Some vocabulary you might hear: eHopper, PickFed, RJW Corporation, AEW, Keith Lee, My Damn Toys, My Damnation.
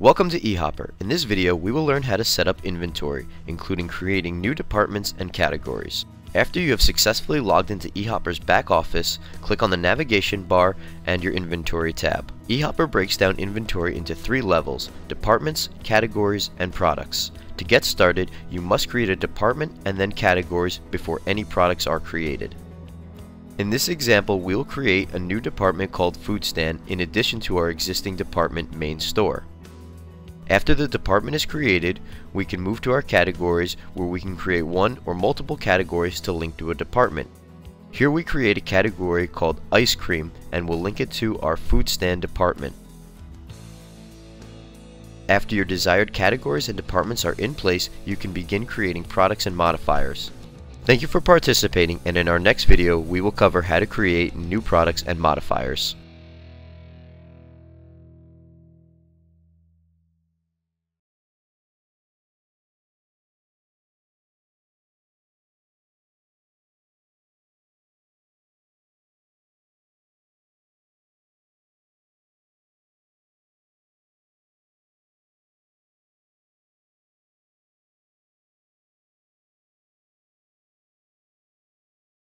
Welcome to eHopper. In this video, we will learn how to set up inventory, including creating new departments and categories. After you have successfully logged into eHopper's back office, click on the navigation bar and your inventory tab. eHopper breaks down inventory into three levels: departments, categories, and products. To get started, you must create a department and then categories before any products are created. In this example, we'll create a new department called Food Stand in addition to our existing department, Main Store. After the department is created, we can move to our categories, where we can create one or multiple categories to link to a department. Here we create a category called Ice Cream and we'll link it to our Food Stand department. After your desired categories and departments are in place, you can begin creating products and modifiers. Thank you for participating, and in our next video we will cover how to create new products and modifiers.